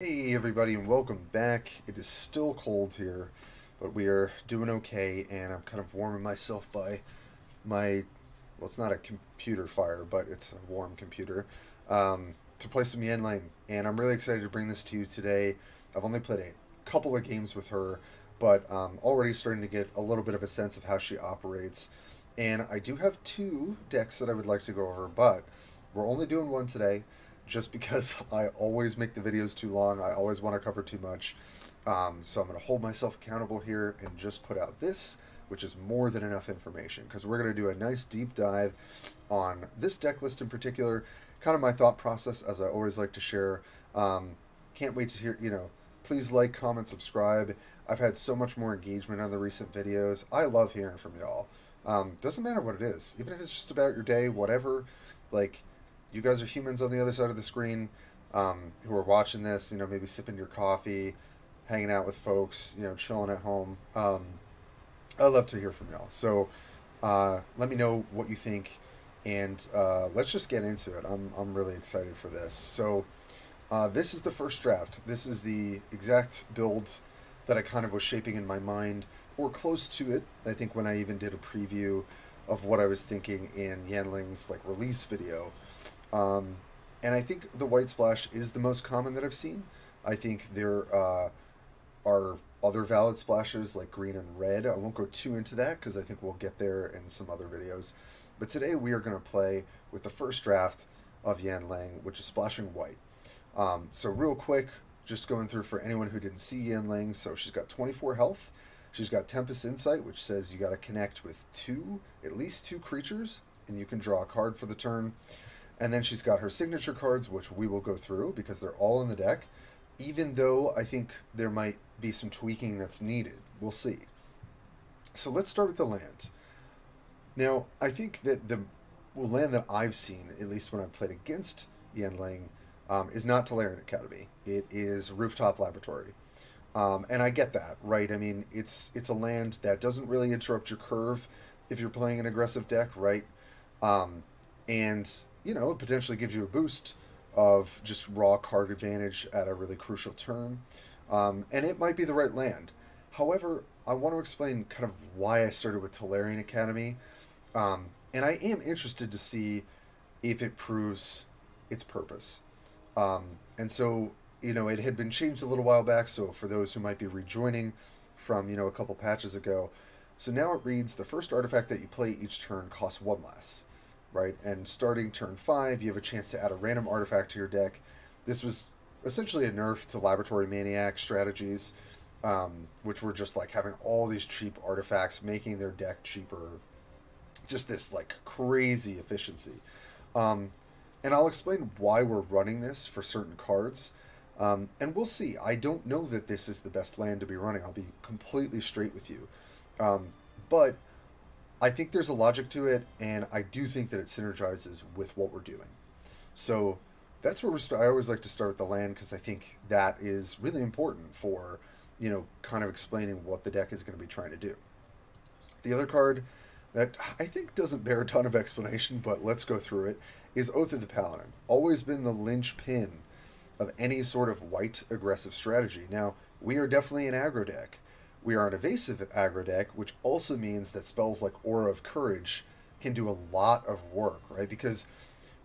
Hey everybody, and welcome back. It is still cold here, but we are doing okay, and I'm kind of warming myself by my, well, it's not a computer fire, but it's a warm computer, to play some Yan Lang, and I'm really excited to bring this to you today. I've only played a couple of games with her, but already starting to get a little bit of a sense of how she operates, and I do have two decks that I would like to go over, but we're only doing one today. Just because I always make the videos too long, I always want to cover too much. So I'm going to hold myself accountable here and just put out this, which is more than enough information, because we're going to do a nice deep dive on this deck list in particular, kind of my thought process, as I always like to share. Can't wait to hear, please like, comment, subscribe. I've had so much more engagement on the recent videos. I love hearing from y'all. Doesn't matter what it is, even if it's just about your day, whatever, like, you guys are humans on the other side of the screen who are watching this, maybe sipping your coffee, hanging out with folks, chilling at home. I'd love to hear from y'all. So let me know what you think, and let's just get into it. I'm really excited for this. So this is the first draft. This is the exact build that I kind of was shaping in my mind, or close to it, I think, when I even did a preview of what I was thinking in Yan Lang's release video. And I think the white splash is the most common that I've seen. I think there are other valid splashes like green and red. I won't go too into that because I think we'll get there in some other videos. But today we are going to play with the first draft of Yan Lang, which is splashing white. So real quick, just going through for anyone who didn't see Yan Lang. So she's got 24 health. She's got Tempest Insight, which says you got to connect with at least two creatures, and you can draw a card for the turn. And then she's got her signature cards, which we will go through because they're all in the deck, even though I think there might be some tweaking that's needed. We'll see. So let's start with the land. Now, I think that the land that I've seen, at least when I've played against Yan Lang, is not Tolarian Academy. It is Rooftop Laboratory. And I get that, right? I mean, it's a land that doesn't really interrupt your curve if you're playing an aggressive deck, right? And it potentially gives you a boost of just raw card advantage at a really crucial turn. And it might be the right land. However, I want to explain kind of why I started with Tolarian Academy. And I am interested to see if it proves its purpose. And so, it had been changed a little while back. So for those who might be rejoining from, a couple patches ago. So now it reads, the first artifact that you play each turn costs one less. Right, and starting turn 5, you have a chance to add a random artifact to your deck. This was essentially a nerf to Laboratory Maniac strategies, which were just like having all these cheap artifacts, making their deck cheaper. Just this crazy efficiency. And I'll explain why we're running this for certain cards. And we'll see. I don't know that this is the best land to be running. I'll be completely straight with you. But I think there's a logic to it, and I do think that it synergizes with what we're doing. So that's where I always like to start with the land, because I think that is really important for, kind of explaining what the deck is going to be trying to do. The other card that I think doesn't bear a ton of explanation, but let's go through it, is Oath of the Paladin. Always been the linchpin of any sort of white aggressive strategy. Now, we are definitely an aggro deck. We are an evasive aggro deck, which also means that spells like Aura of Courage can do a lot of work, right? Because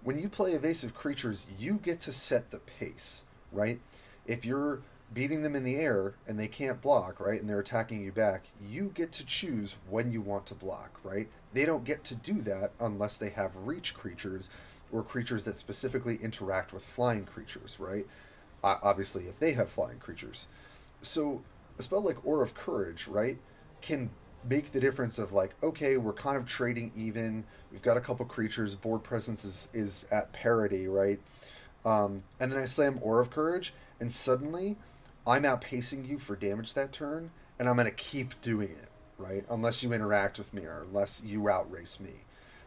when you play evasive creatures, you get to set the pace, right? If you're beating them in the air and they can't block, right, and they're attacking you back, you get to choose when you want to block, right? They don't get to do that unless they have reach creatures or creatures that specifically interact with flying creatures, right? Obviously, if they have flying creatures. So a spell like Aura of Courage, right, can make the difference of okay, we're kind of trading even. We've got a couple creatures. Board presence is at parity, right? And then I slam Aura of Courage, and suddenly I'm outpacing you for damage that turn, and I'm going to keep doing it, right? Unless you interact with me or unless you outrace me.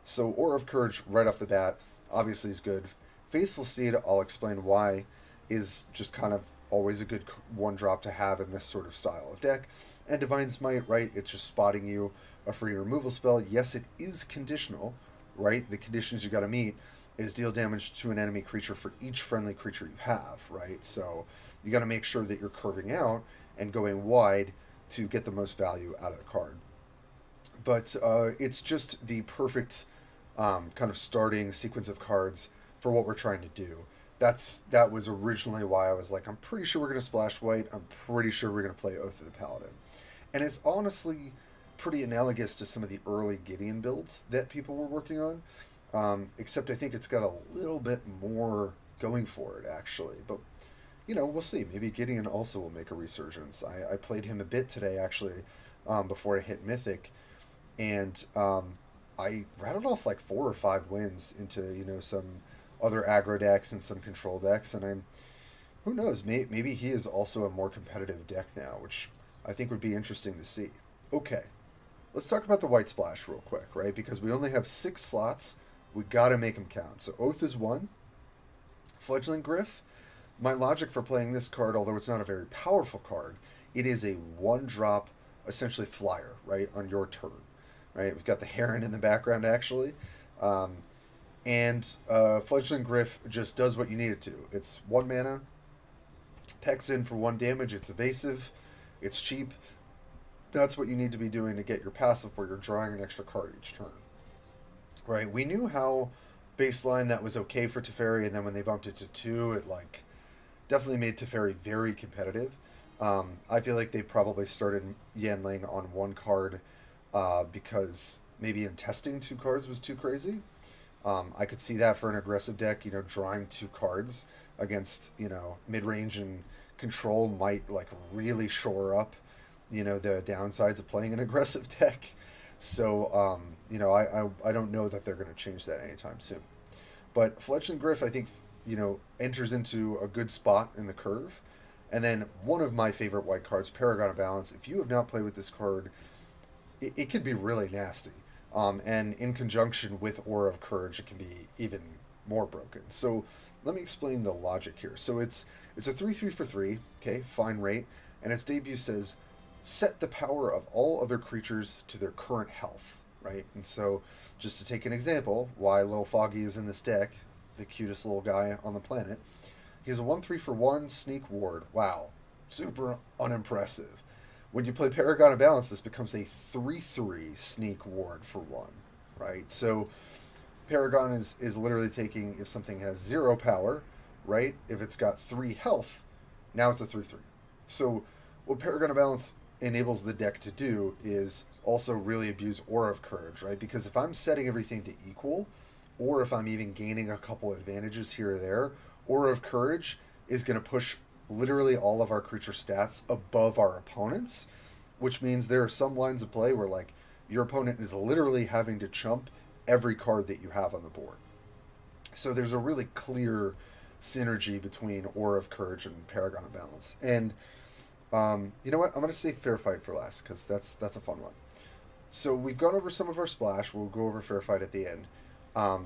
So Aura of Courage right off the bat obviously is good. Faithful Seed, I'll explain why, is just kind of always a good one drop to have in this sort of style of deck. And Divine Smite, right? It's just spotting you a free removal spell. Yes, it is conditional, right? The conditions you got to meet is deal damage to an enemy creature for each friendly creature you have, right? So you got to make sure that you're curving out and going wide to get the most value out of the card. But it's just the perfect kind of starting sequence of cards for what we're trying to do. That was originally why I was like, I'm pretty sure we're going to splash white. I'm pretty sure we're going to play Oath of the Paladin. And it's honestly pretty analogous to some of the early Gideon builds that people were working on. Except I think it's got a little bit more going for it, actually. But, you know, we'll see. Maybe Gideon also will make a resurgence. I played him a bit today, actually, before I hit Mythic. And I rattled off like 4 or 5 wins into, you know, some other aggro decks and some control decks. And who knows, maybe he is also a more competitive deck now, which I think would be interesting to see. Okay, let's talk about the white splash real quick, right? Because we only have 6 slots. We got to make them count. So Oath is 1. Fledgling Gryff. My logic for playing this card, although it's not a very powerful card, it is a 1-drop, essentially flyer, right, on your turn. Right? We've got the Heron in the background, actually. And Fledgling Gryff just does what you need it to. It's 1 mana, pecks in for 1 damage, it's evasive, it's cheap. That's what you need to be doing to get your passive where you're drawing an extra card each turn. Right, we knew how baseline that was okay for Teferi, and then when they bumped it to 2, it like definitely made Teferi very competitive. I feel like they probably started Yanling on 1 card because maybe in testing 2 cards was too crazy. I could see that for an aggressive deck, you know, drawing 2 cards against, you know, mid-range and control might like really shore up, you know, the downsides of playing an aggressive deck. So, you know, I don't know that they're going to change that anytime soon. But Fledgling Gryff, I think, you know, enters into a good spot in the curve. And then one of my favorite white cards, Paragon of Balance. If you have not played with this card, it could be really nasty. And in conjunction with Aura of Courage, it can be even more broken. So let me explain the logic here. So it's a 3/3 for 3, okay, fine rate. And its debut says, set the power of all other creatures to their current health, right? And so, just to take an example, why Lil' Foggy is in this deck, the cutest little guy on the planet, he has a 1/3 for 1 sneak ward. Wow, super unimpressive. When you play Paragon of Balance, this becomes a 3/3 sneak ward for 1, right? So, Paragon is literally taking, if something has 0 power, right? If it's got 3 health, now it's a 3/3. So, what Paragon of Balance enables the deck to do is also really abuse Aura of Courage, right? Because if I'm setting everything to equal, or if I'm even gaining a couple advantages here or there, Aura of Courage is going to push literally all of our creature stats above our opponents, which means there are some lines of play where, like, your opponent is literally having to chump every card that you have on the board. So there's a really clear synergy between Aura of Courage and Paragon of Balance. And you know what? I'm going to say Fair Fight for last, because that's a fun one. So we've gone over some of our splash. We'll go over Fair Fight at the end.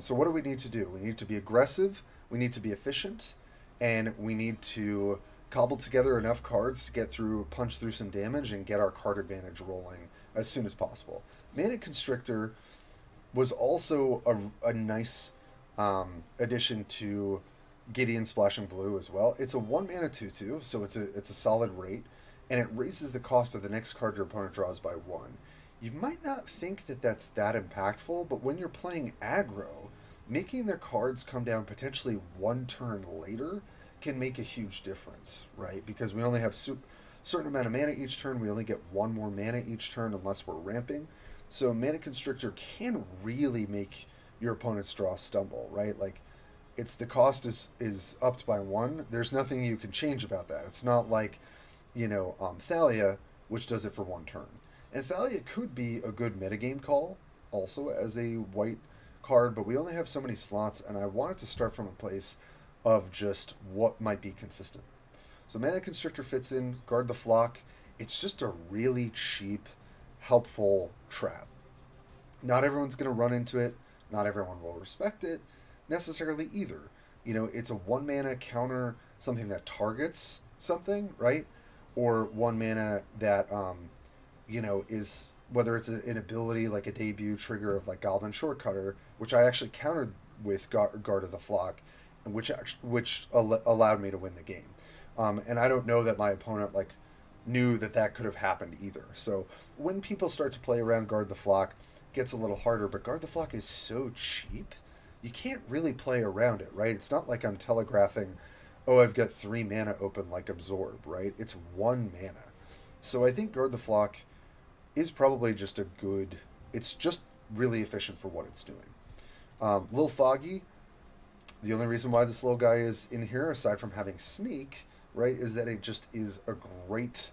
So what do we need to do? We need to be aggressive, we need to be efficient, and we need to cobble together enough cards to get through, punch through some damage, and get our card advantage rolling as soon as possible. Mana Constrictor was also a nice addition to Gideon splashing blue as well. It's a 1-mana 2/2, so it's a solid rate, and it raises the cost of the next card your opponent draws by 1. You might not think that that's that impactful, but when you're playing aggro, making their cards come down potentially 1 turn later can make a huge difference, right? Because we only have a certain amount of mana each turn, we only get 1 more mana each turn unless we're ramping. So Mana Constrictor can really make your opponent's draw stumble, right? Like, it's the cost is upped by 1. There's nothing you can change about that. It's not like, you know, Thalia, which does it for 1 turn. And Thalia could be a good metagame call, also as a white card, but we only have so many slots, and I wanted to start from a place of just what might be consistent. So Mana Constrictor fits in, Guard the Flock. It's just a really cheap, helpful trap. Not everyone's going to run into it. Not everyone will respect it necessarily either. You know, it's a 1-mana counter, something that targets something, right? Or 1 mana that, you know, is, whether it's an ability, like a debut trigger of, like, Goblin Shortcutter, which I actually countered with Guard of the Flock, which allowed me to win the game. And I don't know that my opponent like knew that that could have happened either. So when people start to play around Guard the Flock, it gets a little harder, but Guard the Flock is so cheap, you can't really play around it, right? It's not like I'm telegraphing, oh, I've got 3 mana open like Absorb, right? It's 1 mana. So I think Guard the Flock is probably just a good... It's just really efficient for what it's doing. Lil' Foggy, the only reason why this little guy is in here, aside from having Sneak, right, is that it just is a great...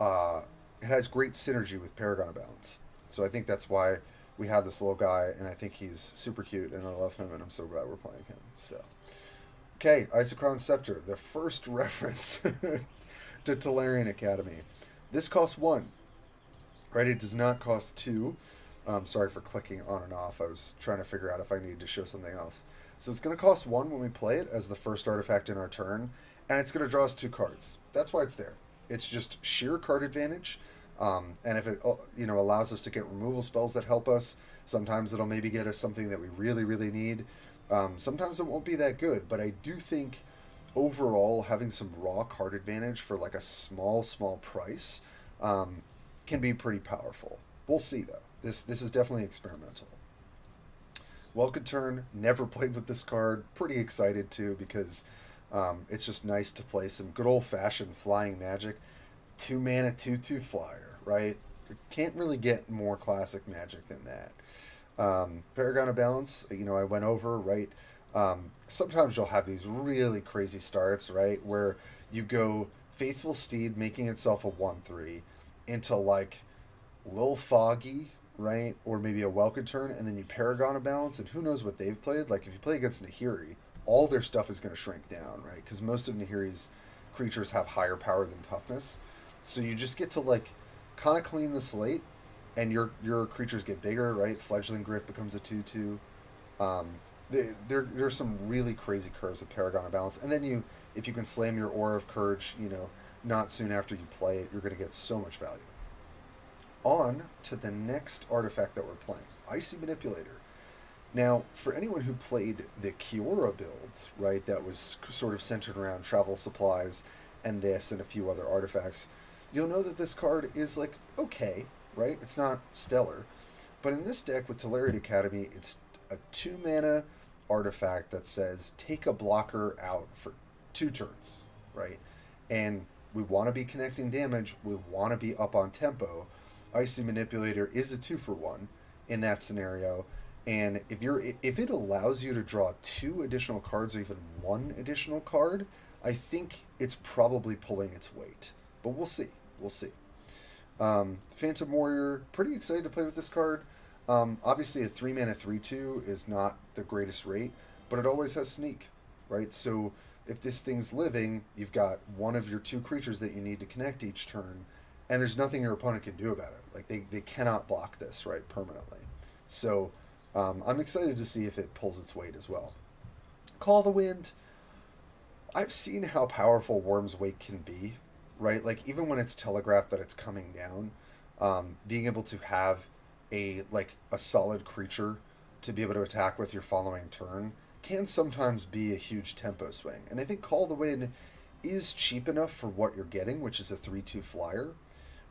it has great synergy with Paragon of Balance. So I think that's why we have this little guy, and I think he's super cute, and I love him, and I'm so glad we're playing him. So, okay, Isochron Scepter, the first reference to Tolarian Academy. This costs 1, right? It does not cost 2. Sorry for clicking on and off. I was trying to figure out if I needed to show something else. So it's going to cost 1 when we play it as the first artifact in our turn, and it's going to draw us 2 cards. That's why it's there. It's just sheer card advantage. And if it, you know, allows us to get removal spells that help us, sometimes it'll maybe get us something that we really, really need. Sometimes it won't be that good, but I do think overall having some raw card advantage for like a small price can be pretty powerful. We'll see though. This is definitely experimental. Welkin Tern, never played with this card. Pretty excited too because it's just nice to play some good old-fashioned flying magic. 2 mana, 2/2 flyer. Right? Can't really get more classic magic than that. Paragon of Balance, you know, I went over, right? Sometimes you'll have these really crazy starts, right? Where you go Faithful Seed making itself a 1/3 into like Lil' Foggy, right? Or maybe a Welkin Tern, and then you Paragon of Balance, and who knows what they've played. Like if you play against Nahiri, all their stuff is going to shrink down, right? Because most of Nahiri's creatures have higher power than toughness. So you just get to like kind of clean the slate, and your creatures get bigger, right? Fledgling Gryff becomes a 2/2. There's some really crazy curves of Paragon of Balance, and then you, if you can slam your Aura of Courage, you know, not soon after you play it, you're going to get so much value. On to the next artifact that we're playing, Icy Manipulator. Now, for anyone who played the Kiora build, right, that was sort of centered around travel supplies and this and a few other artifacts, you'll know that this card is, like, okay, right? It's not stellar. But in this deck with Tolarian Academy, it's a 2-mana artifact that says, take a blocker out for 2 turns, right? And we want to be connecting damage. We want to be up on tempo. Icy Manipulator is a 2-for-1 in that scenario. And if it allows you to draw 2 additional cards or even 1 additional card, I think it's probably pulling its weight. But we'll see. We'll see. Phantom Warrior, pretty excited to play with this card. Obviously, a 3-mana 3/2 is not the greatest rate, but it always has Sneak, right? So if this thing's living, you've got one of your 2 creatures that you need to connect each turn, and there's nothing your opponent can do about it. Like, they cannot block this, right, permanently. So I'm excited to see if it pulls its weight as well. Call the Wind. I've seen how powerful Worm's Wake can be. Right, like even when it's telegraphed that it's coming down, being able to have a solid creature to be able to attack with your following turn can sometimes be a huge tempo swing. And I think Call the Wind is cheap enough for what you're getting, which is a 3/2 flyer,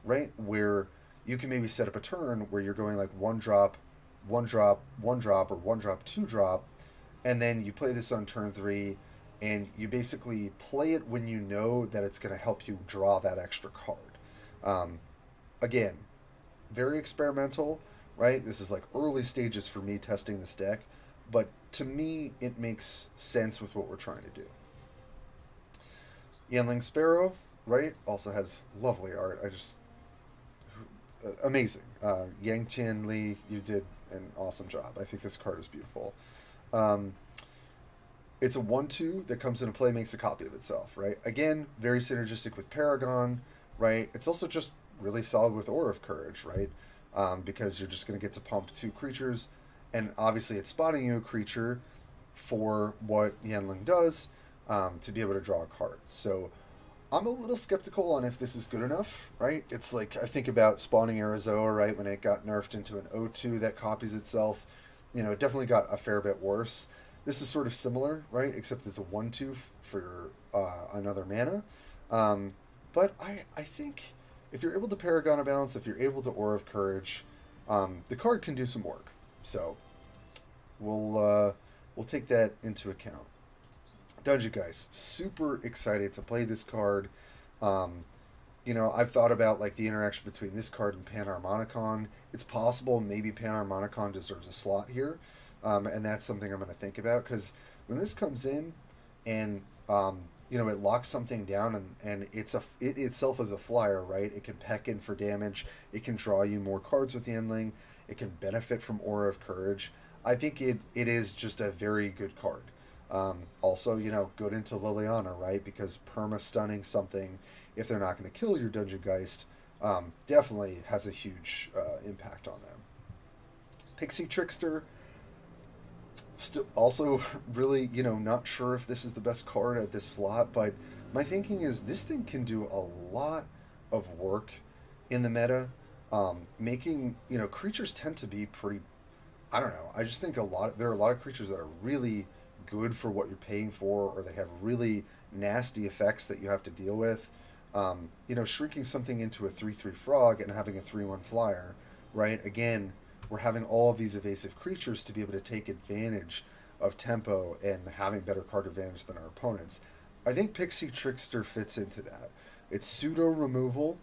right? Where you can maybe set up a turn where you're going like 1-drop, 1-drop, 1-drop, or 1-drop, 2-drop, and then you play this on turn 3. And you basically play it when you know that it's going to help you draw that extra card. Again, very experimental, right? This is like early stages for me testing this deck. But to me, it makes sense with what we're trying to do. Yanling Sparrow, right? Also has lovely art. Amazing. Yang Qian Li, you did an awesome job. I think this card is beautiful. It's a 1/2 that comes into play, makes a copy of itself, right? Again, very synergistic with Paragon, right? It's also just really solid with Aura of Courage, right? Because you're just going to get to pump 2 creatures, and obviously it's spotting you a creature for what Yanling does to be able to draw a card. So I'm a little skeptical on if this is good enough, right? It's like, I think about spawning Arizoa, right? When it got nerfed into an 0/2 that copies itself, you know, it definitely got a fair bit worse. This is sort of similar, right? Except it's a 1/2 for another mana. But I think if you're able to Paragon of Balance, if you're able to Aura of Courage, the card can do some work. So we'll take that into account. Dungeon guys, super excited to play this card. You know, I've thought about like the interaction between this card and Panharmonicon. It's possible maybe Panharmonicon deserves a slot here, and that's something I'm going to think about, because when this comes in and you know, it locks something down, and it itself is a flyer, right? It can peck in for damage. It can draw you more cards with the Endling. It can benefit from Aura of Courage. I think it is just a very good card. Also, you know, good into Liliana, right? Because perma-stunning something, if they're not going to kill your Dungeon Geist, definitely has a huge impact on them. Pixie Trickster. Still, also, really, you know, not sure if this is the best card at this slot, but my thinking is this thing can do a lot of work in the meta, making, you know, creatures tend to be pretty, I don't know, I just think there are a lot of creatures that are really good for what you're paying for, or they have really nasty effects that you have to deal with. You know, shrinking something into a 3/3 frog and having a 3/1 flyer, right? Again, we're having all of these evasive creatures to be able to take advantage of tempo and having better card advantage than our opponents. I think Pixie Trickster fits into that. It's pseudo removal,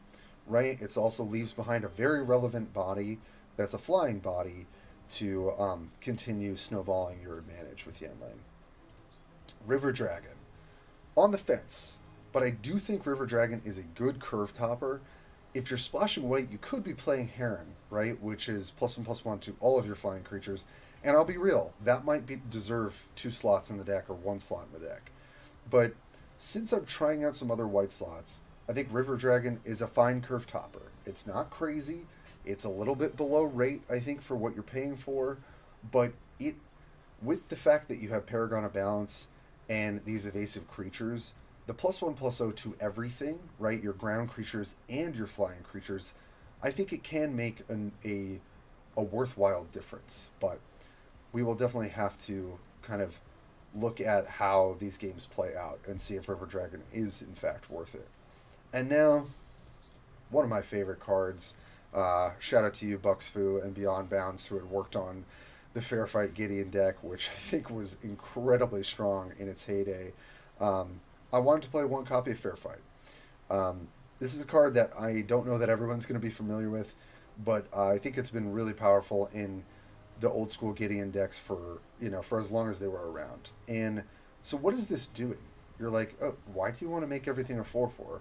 right? It also leaves behind a very relevant body that's a flying body to continue snowballing your advantage with Yenling. River Dragon. On the fence, but I do think River Dragon is a good curve topper. If you're splashing white, you could be playing Heron, right? Which is +1/+1 to all of your flying creatures. And I'll be real, that might deserve 2 slots in the deck or 1 slot in the deck. But since I'm trying out some other white slots, I think River Dragon is a fine curve topper. It's not crazy. It's a little bit below rate, I think, for what you're paying for. But it, with the fact that you have Paragon of Balance and these evasive creatures, the +1/+0 to everything, right? Your ground creatures and your flying creatures, I think it can make a worthwhile difference. But we will definitely have to kind of look at how these games play out and see if River Dragon is in fact worth it. And now, one of my favorite cards. Shout out to you, Buxfu and Beyond Bounds, who had worked on the Fair Fight Gideon deck, which I think was incredibly strong in its heyday. I wanted to play 1 copy of Fair Fight. This is a card that I don't know that everyone's going to be familiar with, but I think it's been really powerful in the old school Gideon decks for, you know, for as long as they were around. And so what is this doing? You're like, oh, why do you want to make everything a 4/4?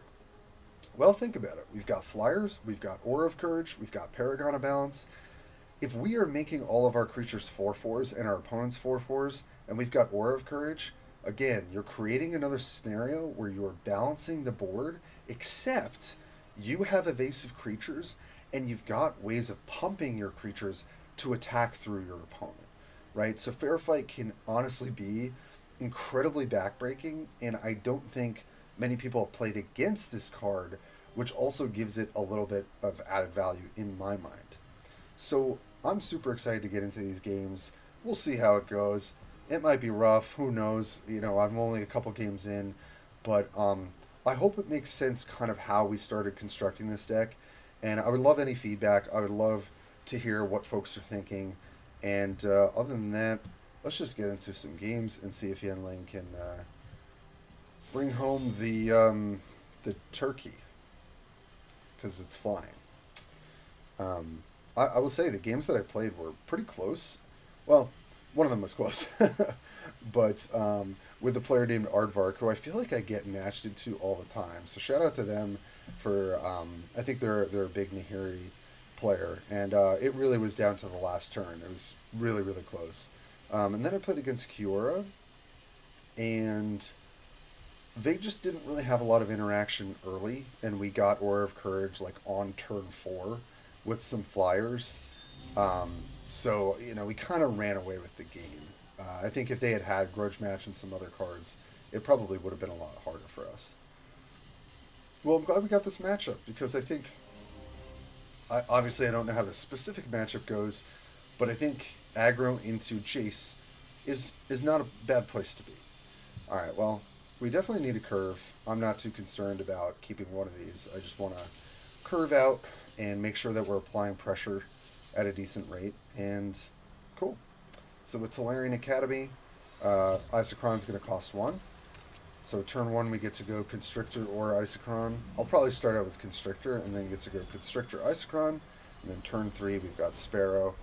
Well, think about it. We've got flyers, we've got Aura of Courage, we've got Paragon of Balance. If we are making all of our creatures 4/4s and our opponents 4/4s, and we've got Aura of Courage, again, you're creating another scenario where you're balancing the board, except you have evasive creatures, and you've got ways of pumping your creatures to attack through your opponent, right? So Fair Fight can honestly be incredibly backbreaking, and I don't think many people have played against this card, which also gives it a little bit of added value in my mind. So I'm super excited to get into these games. We'll see how it goes. It might be rough, who knows, you know, I'm only a couple games in, but I hope it makes sense kind of how we started constructing this deck, and I would love any feedback. I would love to hear what folks are thinking, and other than that, let's just get into some games and see if Yenling can bring home the turkey, because it's flying. I will say the games that I played were pretty close. Well, one of them was close, but with a player named Aardvark, who I feel like I get matched into all the time. So shout out to them for, I think they're a big Nahiri player, and it really was down to the last turn. It was really, really close. And then I played against Kiora, and they just didn't really have a lot of interaction early, and we got Aura of Courage like on turn 4 with some flyers. So, you know, we kind of ran away with the game. I think if they had had Grudge Match and some other cards, it probably would have been a lot harder for us. Well, I'm glad we got this matchup, because I think, obviously I don't know how the specific matchup goes, but I think aggro into Jace is not a bad place to be. All right, well, We definitely need a curve. I'm not too concerned about keeping one of these. I just want to curve out and make sure that we're applying pressure at a decent rate. And cool. So with Tolarian Academy, Isochron's going to cost 1. So turn 1 we get to go Constrictor or Isochron. I'll probably start out with Constrictor and then get to go Constrictor, Isochron. And then turn 3 we've got Sparrow.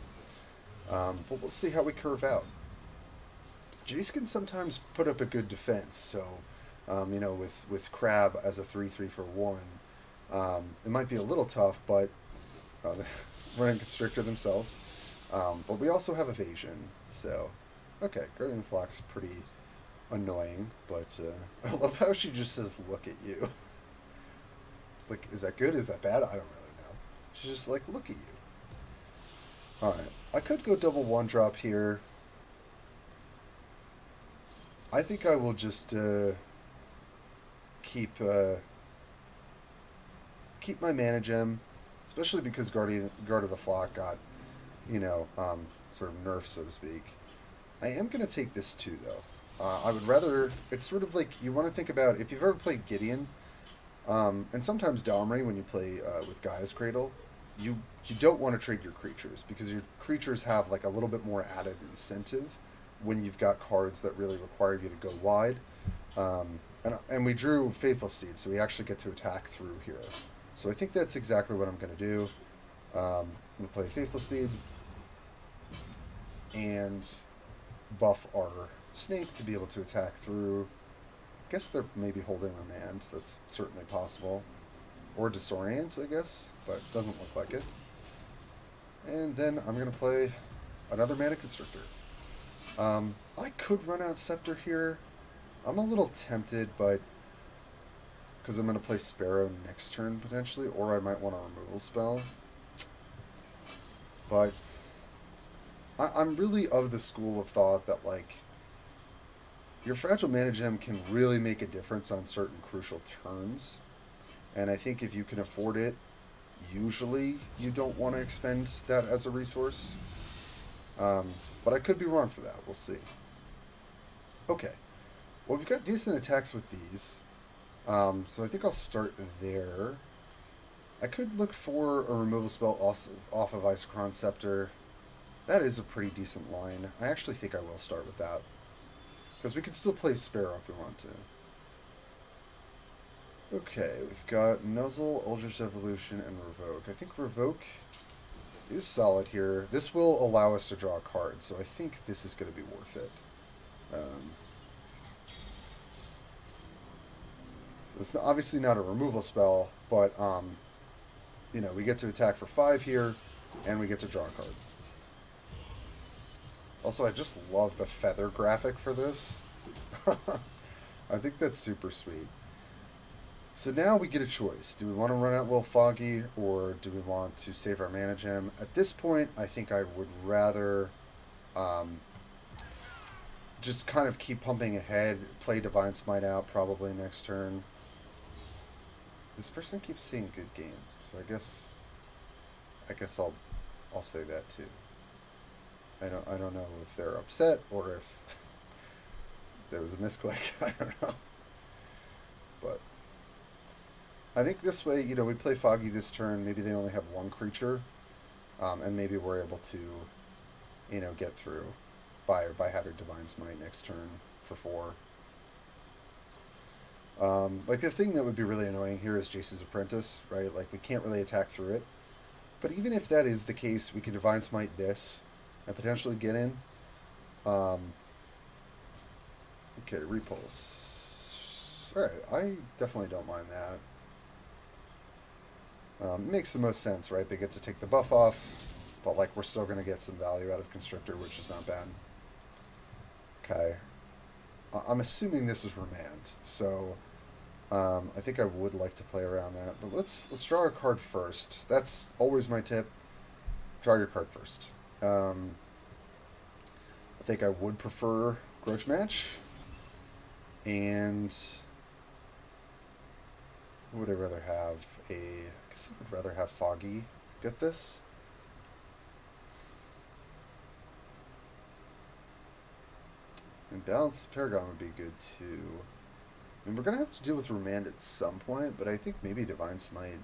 But we'll see how we curve out. Jace can sometimes put up a good defense, so, you know, with Crab as a 3-3 for 1, it might be a little tough, but running Constrictor themselves. But we also have Evasion, so, okay, Guard the Flock's pretty annoying, but I love how she just says, look at you. It's like, is that good? Is that bad? I don't really know. She's just like, look at you. Alright, I could go double 1-drop here. I think I will just keep my mana gem, especially because Guard of the Flock got, you know, sort of nerfed, so to speak. I am going to take this too, though. I would rather... It's sort of like, you want to think about, if you've ever played Gideon, and sometimes Domri when you play with Gaia's Cradle, you don't want to trade your creatures, because your creatures have like a little bit more added incentive when you've got cards that really require you to go wide. And we drew Faithful Seed, so we actually get to attack through here. So I think that's exactly what I'm going to do. I'm going to play Faithful Seed and buff our Snake to be able to attack through. I guess they're maybe holding Remand, that's certainly possible. Or Disorient, I guess, but doesn't look like it. And then I'm going to play another Mana Constrictor. I could run out Scepter here. I'm a little tempted, but because I'm going to play Sparrow next turn, potentially, or I might want a removal spell. But I'm really of the school of thought that, like, your Fragile Mana Gem can really make a difference on certain crucial turns. And I think if you can afford it, usually you don't want to expend that as a resource. But I could be wrong for that. We'll see. Okay. Well, we've got decent attacks with these. So I think I'll start there. I could look for a removal spell off of Isochron Scepter. That is a pretty decent line. I actually think I will start with that. Because we can still play Sparrow if we want to. Okay, we've got Nuzzle, Eldritch Evolution, and Revoke. I think Revoke is solid here. This will allow us to draw a card, so I think this is going to be worth it. So it's obviously not a removal spell, but, you know, we get to attack for 5 here, and we get to draw a card. Also, I just love the feather graphic for this. I think that's super sweet. So now we get a choice. Do we want to run out Lil' Foggy, or do we want to save our Mana Gem? At this point, I think I would rather just kind of keep pumping ahead, play Divine Smite out probably next turn. This person keeps saying good game, so I guess I'll say that too. I don't know if they're upset or if there was a misclick. I don't know. But I think this way, you know, we play Foggy this turn, maybe they only have 1 creature, and maybe we're able to, you know, get through by having Divine Smite next turn for 4. Like, the thing that would be really annoying here is Jace's Apprentice, right? Like, we can't really attack through it. But even if that is the case, we can Divine Smite this and potentially get in. Okay, Repulse. Alright, I definitely don't mind that. Makes the most sense, right? They get to take the buff off, but like we're still going to get some value out of Constrictor, which is not bad. Okay. I'm assuming this is Remand, so I think I would like to play around that. But let's draw our card first. That's always my tip. Draw your card first. I think I would prefer Grudge Match. And what would I rather have? I guess I would rather have Foggy get this. And Balance Paragon would be good too. And we're going to have to deal with Remand at some point, but I think maybe Divine Smite.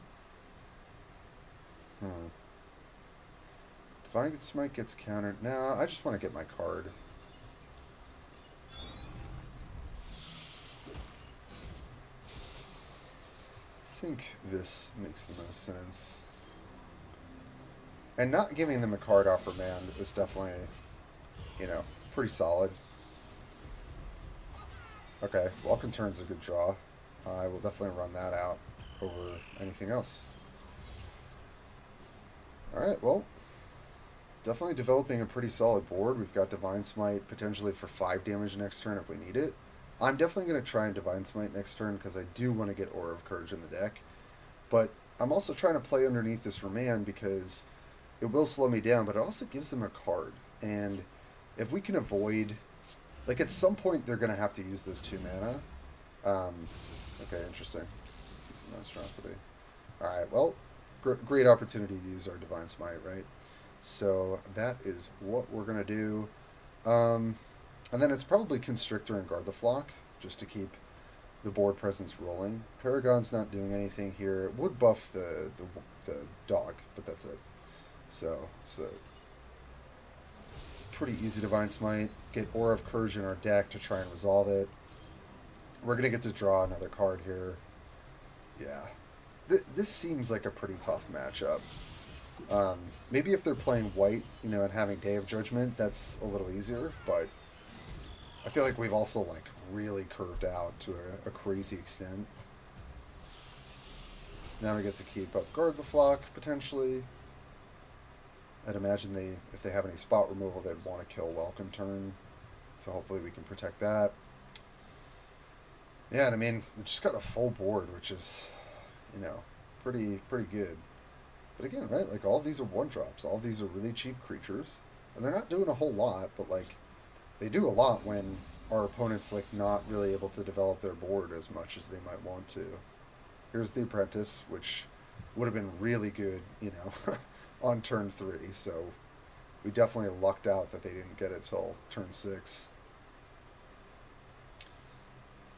Divine Smite gets countered. Now, I just want to get my card. I think this makes the most sense. And not giving them a card off Remand is definitely, you know, pretty solid. Okay, Welkin Tern's a good draw. I will definitely run that out over anything else. Alright, well, definitely developing a pretty solid board. We've got Divine Smite potentially for 5 damage next turn if we need it. I'm definitely going to try and Divine Smite next turn because I do want to get Aura of Courage in the deck. But I'm also trying to play underneath this Remand because it will slow me down, but it also gives them a card. And if we can avoid... Like, at some point, they're going to have to use those 2 mana. Okay, interesting. It's a monstrosity. Alright, well, great opportunity to use our Divine Smite, right? So, that is what we're going to do. And then it's probably Constrictor and Guard the Flock, just to keep the board presence rolling. Paragon's not doing anything here. It would buff the dog, but that's it. So pretty easy Divine Smite. Get Aura of Courage in our deck to try and resolve it. We're going to get to draw another card here. Yeah. This seems like a pretty tough matchup. Maybe if they're playing white, you know, and having Day of Judgment, that's a little easier, but I feel like we've also, like, really curved out to a crazy extent. Now we get to keep up Guard the Flock, potentially. I'd imagine if they have any spot removal, they'd want to kill Welkin Tern. So hopefully we can protect that. Yeah, and I mean, we just got a full board, which is, you know, pretty good. But again, right, like all these are one-drops. All these are really cheap creatures. And they're not doing a whole lot, but like, they do a lot when our opponent's like not really able to develop their board as much as they might want to. Here's the Apprentice, which would have been really good, you know, on turn 3, so we definitely lucked out that they didn't get it till turn 6.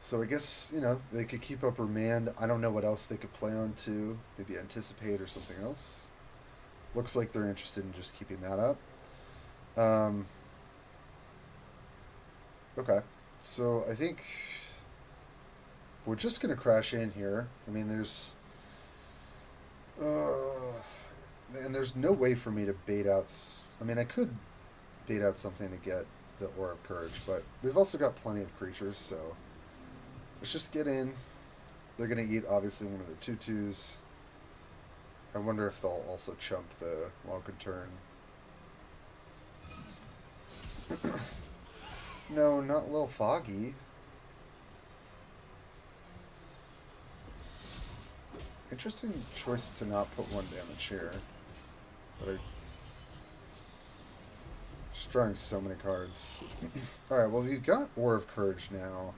So I guess, you know, they could keep up Remand. I don't know what else they could play on to. Maybe Anticipate or something else. Looks like they're interested in just keeping that up. Okay, so I think we're just going to crash in here. I mean, there's... And there's no way for me to bait out... I mean, I could bait out something to get the Aura of Courage, but we've also got plenty of creatures, so... Let's just get in. They're going to eat, obviously, one of their 2/2s. I wonder if they'll also chump the Welkin Tern. No, not Lil' Foggy. Interesting choice to not put 1 damage here. But just drawing so many cards. Alright, well, we've got Aura of Courage now.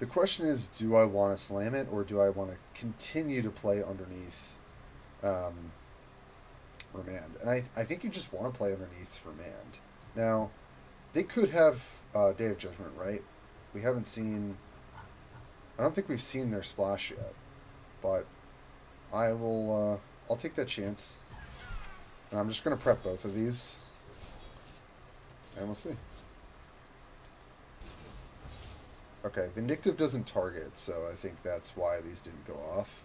The question is, do I want to slam it, or do I want to continue to play underneath Remand? And I think you just want to play underneath Remand. Now, they could have Day of Judgment, right? We haven't seen... I don't think we've seen their splash yet, but I will... I'll take that chance. And I'm just going to prep both of these, and we'll see. Okay, Vindictive doesn't target, so I think that's why these didn't go off.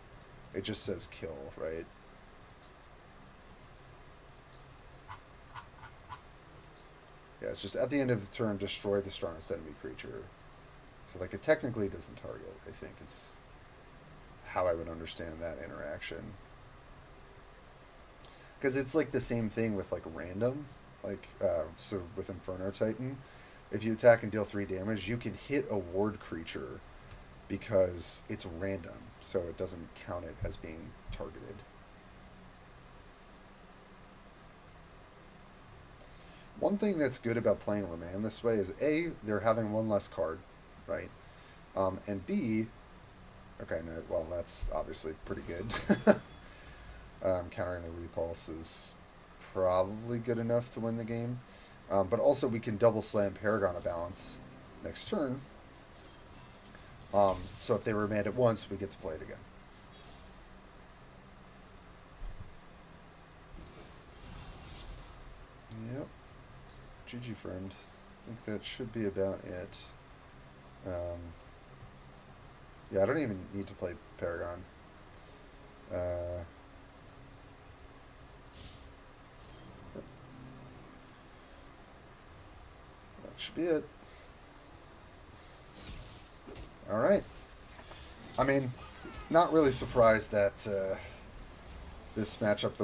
It just says kill, right? Yeah, it's just at the end of the turn, destroy the strongest enemy creature. So, like, it technically doesn't target, I think, is how I would understand that interaction. Because it's, like, the same thing with, like, random. Like, so with Inferno Titan... If you attack and deal 3 damage, you can hit a ward creature because it's random, so it doesn't count it as being targeted. One thing that's good about playing Remand this way is A, they're having 1 less card, right? And B, okay, no, well, that's obviously pretty good. Countering the repulse is probably good enough to win the game. But also we can double slam Paragon of Balance next turn. So if they remand it once, we get to play it again. Yep. GG, friend. I think that should be about it. Yeah, I don't even need to play Paragon. That should be it. Alright. I mean, not really surprised that this matchup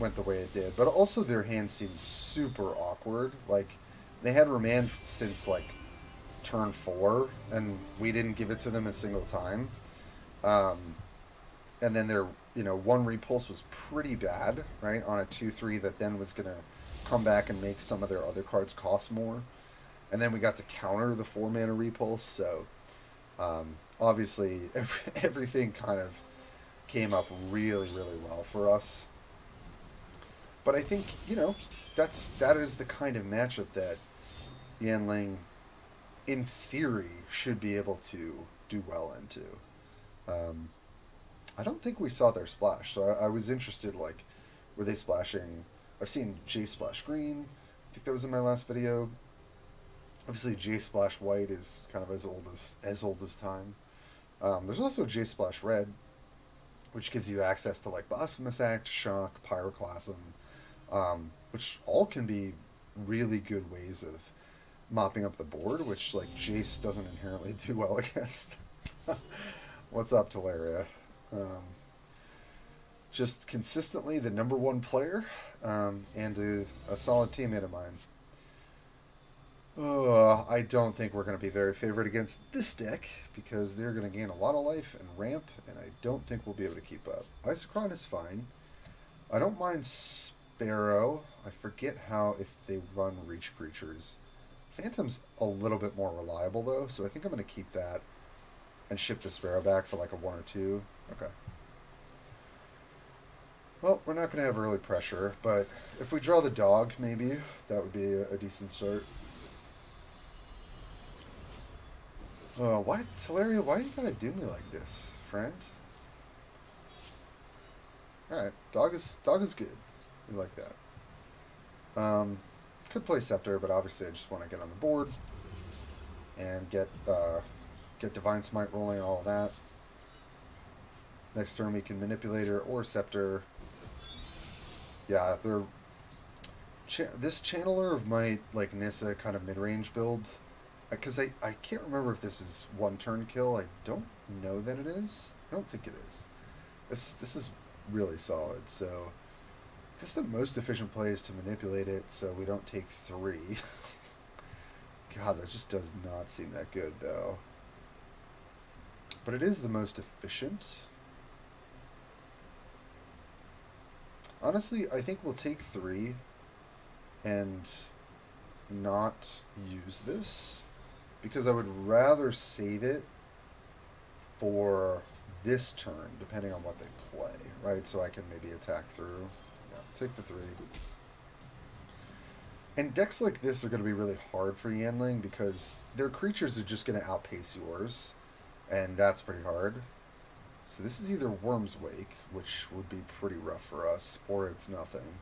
went the way it did. But also their hand seemed super awkward. Like, they had remand since, like, turn 4, and we didn't give it to them a single time. And then their, one repulse was pretty bad, right, on a 2-3 that then was going to come back and make some of their other cards cost more. And then we got to counter the 4-mana repulse, so... obviously, everything kind of came up really, really well for us. But I think, that is the kind of matchup that Yanling, in theory, should be able to do well into. I don't think we saw their splash, so I was interested, like, were they splashing? I've seen Jace splash green. I think that was in my last video. Obviously, Jace splash white is kind of as old as time. There's also Jace splash red, which gives you access to like Blasphemous Act, Shock, Pyroclasm, which all can be really good ways of mopping up the board, which like Jace doesn't inherently do well against. What's up, Tolaria? Just consistently the #1 player, and a solid teammate of mine. Oh, I don't think we're going to be very favored against this deck because they're going to gain a lot of life and ramp, and I don't think we'll be able to keep up. Isochron is fine. I don't mind Sparrow. I forget how if they run reach creatures. Phantom's a little bit more reliable, though, so I think I'm going to keep that and ship the Sparrow back for like a 1 or 2. Okay. Well, we're not going to have early pressure, but if we draw the dog, maybe, that would be a decent start. Why, Tolaria, why do you gotta do me like this, friend? Alright, dog is good. We like that. Could play Scepter, but obviously I just want to get on the board and get Divine Smite rolling and all of that. Next turn we can Manipulator or Scepter. Yeah, this Channeler of Might, like Nissa, kind of mid-range builds. Because I can't remember if this is 1-turn kill. I don't know that it is. I don't think it is. This is really solid. So I guess the most efficient play is to manipulate it so we don't take 3. God, that just does not seem that good, though. But it is the most efficient. Honestly, I think we'll take 3 and not use this, because I would rather save it for this turn, depending on what they play, right? So I can maybe attack through. Yeah, take the 3. And decks like this are going to be really hard for Yanling because their creatures are just going to outpace yours, and that's pretty hard. So this is either Worm's Wake, which would be pretty rough for us, or it's nothing.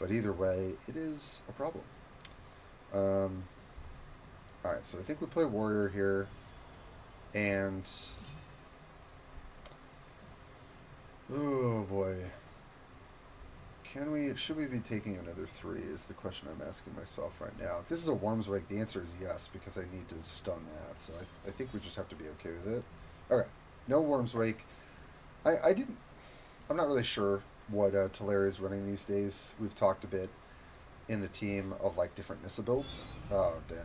But either way, it is a problem. Alright, so I think we play Warrior here, and, oh boy, should we be taking another 3 is the question I'm asking myself right now. If this is a Worm's Wake, the answer is yes, because I need to stun that, so I think we just have to be okay with it. Okay, no Worm's Wake. I'm not really sure what Tolaria is running these days. We've talked a bit in the team of, like, different Nissa builds. Oh, damn.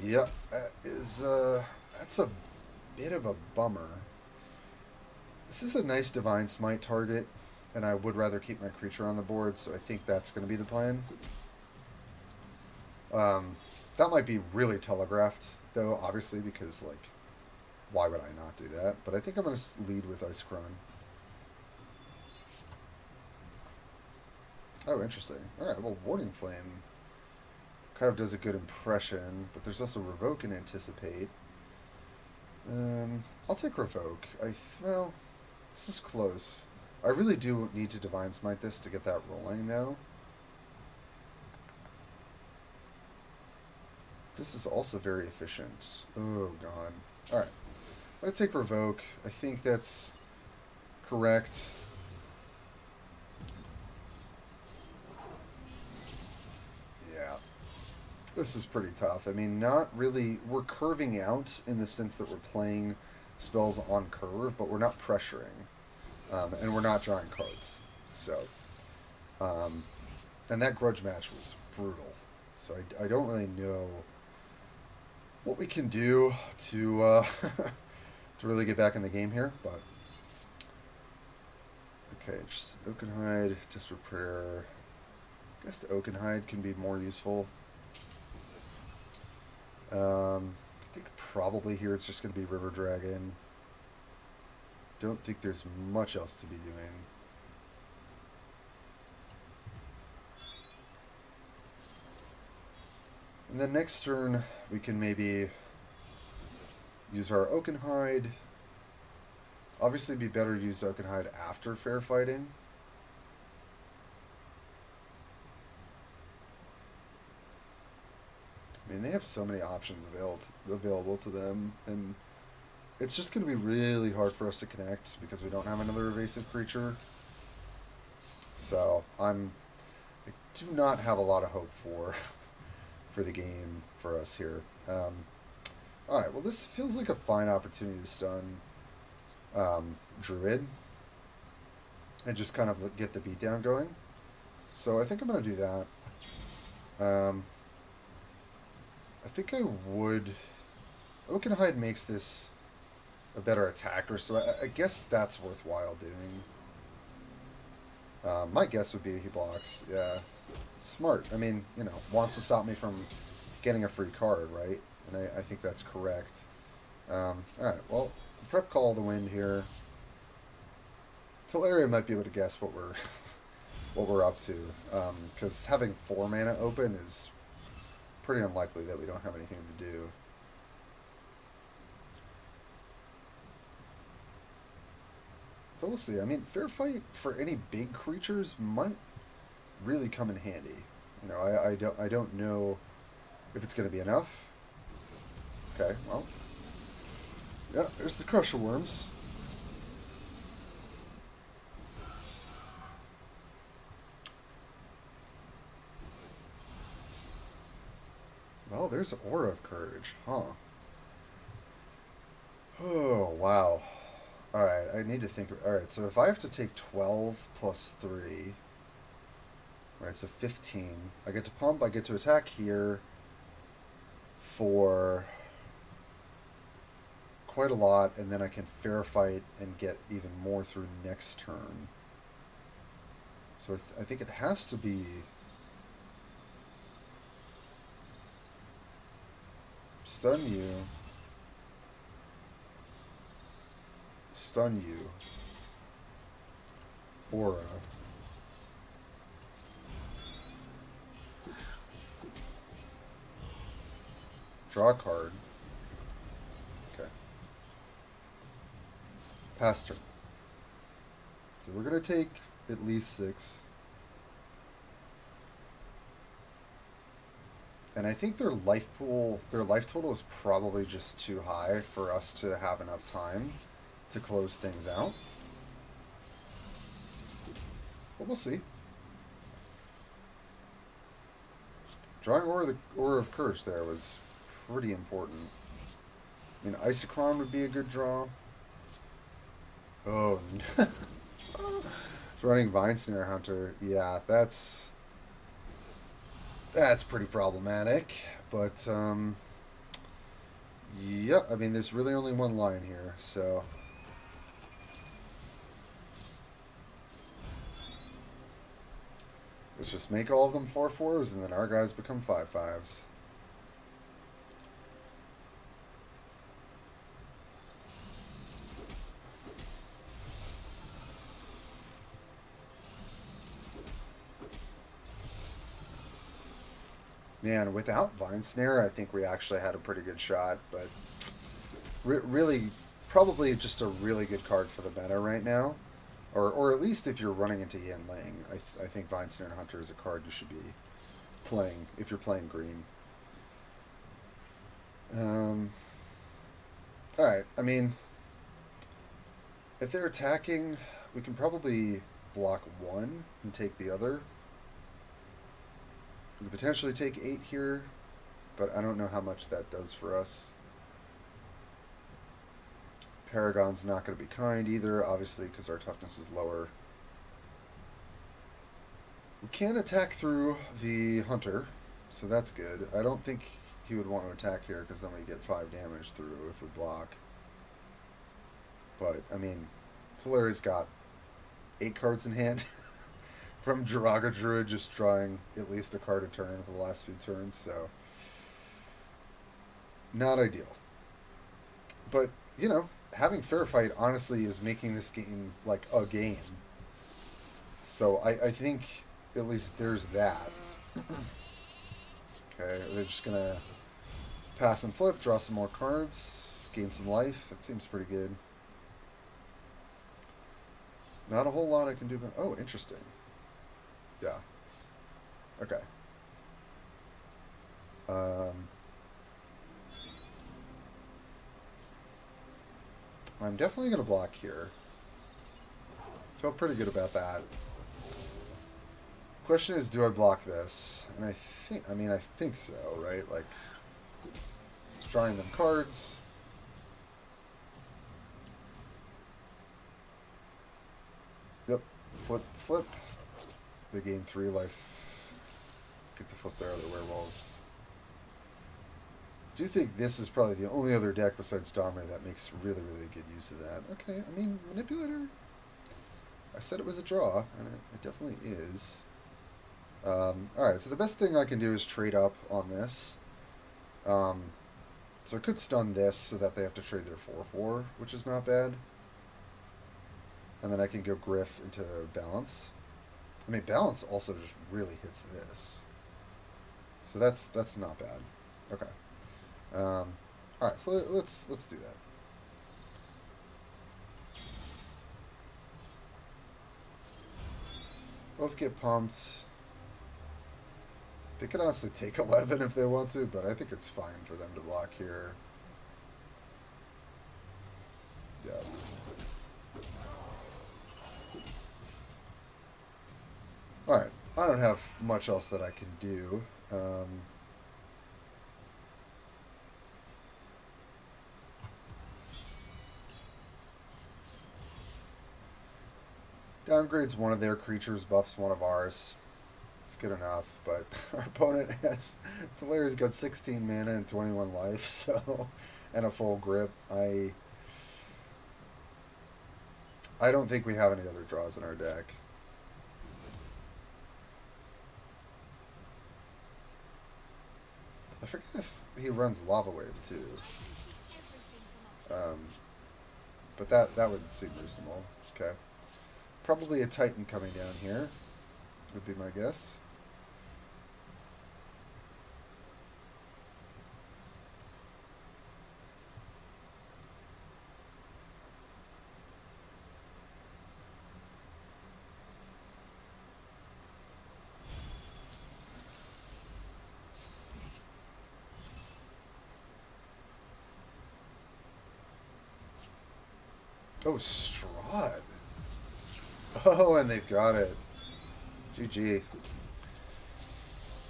Yep, that's a bit of a bummer. This is a nice Divine Smite target, and I would rather keep my creature on the board, so I think that's going to be the plan. That might be really telegraphed, though, obviously, because, like, why would I not do that? But I think I'm going to lead with Isochron. Oh, interesting. Alright, well, Warding Flame kind of does a good impression, but there's also Revoke and Anticipate. I'll take Revoke. Well, this is close. I really do need to Divine Smite this to get that rolling now. This is also very efficient. Oh, God. Alright. I'm going to take Revoke. I think that's correct. Yeah. This is pretty tough. I mean, not really... We're curving out in the sense that we're playing spells on curve, but we're not pressuring. And we're not drawing cards. So, and that grudge match was brutal. So I don't really know what we can do to to really get back in the game here, but okay, just Oakenhide, Desperate Prayer. I guess the Oakenhide can be more useful. I think probably here it's just going to be River Dragon. Don't think there's much else to be doing. And then next turn, we can maybe use our Oakenhide. Obviously, it'd be better to use Oakenhide after Fair Fighting. I mean, they have so many options available to them, and it's just going to be really hard for us to connect because we don't have another evasive creature. So, I do not have a lot of hope for the game for us here. Alright, well this feels like a fine opportunity to stun Druid and just kind of get the beatdown going. So I think I'm going to do that. I think I would... Oakenhide makes this a better attacker, so I guess that's worthwhile doing. My guess would be he blocks, yeah. Smart. I mean, you know, wants to stop me from getting a free card, right? And I think that's correct. Alright, well, prep Call the Wind here. Tolarian might be able to guess what we're what we're up to, because having 4 mana open is pretty unlikely that we don't have anything to do. So we'll see. I mean, Fair Fight for any big creatures might really come in handy. You know, I don't know if it's going to be enough. Okay, well. Yeah, there's the Crusher Worms. Well, there's Aura of Courage, huh? Oh, wow. Alright, I need to think. Alright, so if I have to take 12 plus 3... Alright, so 15. I get to pump, I get to attack here for quite a lot, and then I can Fair Fight and get even more through next turn. So I think it has to be... Stun you. Stun you. Aura. Draw a card. Okay. Pass turn. So we're going to take at least 6. And I think their life pool, their life total is probably just too high for us to have enough time to close things out. But we'll see. Drawing Aura of Courage there was pretty important. I mean, Isochron would be a good draw. Oh, no. It's running Vine Snare Hunter. Yeah, that's pretty problematic. But, yeah, I mean, there's really only one line here, so... Let's just make all of them 4/4s, and then our guys become 5/5s. Man, without Vine Snare, I think we actually had a pretty good shot, but really, probably just a really good card for the meta right now. Or at least if you're running into Yan Lang, I think Vine Snare Hunter is a card you should be playing if you're playing green. All right, I mean, if they're attacking, we can probably block one and take the other. We could potentially take 8 here, but I don't know how much that does for us. Paragon's not going to be kind either, obviously, because our toughness is lower. We can attack through the Hunter, so that's good. I don't think he would want to attack here, because then we get 5 damage through if we block. But, I mean, Tolarian's got 8 cards in hand from Jiraga Druid, just drawing at least a card a turn for the last few turns, so not ideal. But, you know, having Fair Fight, honestly, is making this game, like, a game. So I think at least there's that. Okay, they're just going to pass and flip, draw some more cards, gain some life. That seems pretty good. Not a whole lot I can do. Oh, interesting. Yeah. Okay. I'm definitely going to block here. Feel pretty good about that. Question is, do I block this? And I think so, right? Like, just drawing them cards. Yep. Flip, flip. They gain 3 life. Get to flip their other werewolves. I do think this is probably the only other deck besides Domri that makes really, really good use of that. Okay, I mean, Manipulator, I said it was a draw, and it definitely is. Alright, so the best thing I can do is trade up on this. So I could stun this so that they have to trade their 4-4, which is not bad. And then I can go Gryff into Balance. I mean, Balance also just really hits this. So that's not bad. Okay. All right, so let's do that. Both get pumped. They could honestly take 11 if they want to, but I think it's fine for them to block here. Yeah. All right, I don't have much else that I can do. Downgrades one of their creatures, buffs one of ours. It's good enough, but our opponent has... Tolarian's got 16 mana and 21 life, so... And a full grip. I don't think we have any other draws in our deck. I forget if he runs Lava Wave, too. But that would seem reasonable. Okay. Probably a Titan coming down here, would be my guess. Oh, Strahd. Oh, and they've got it. GG.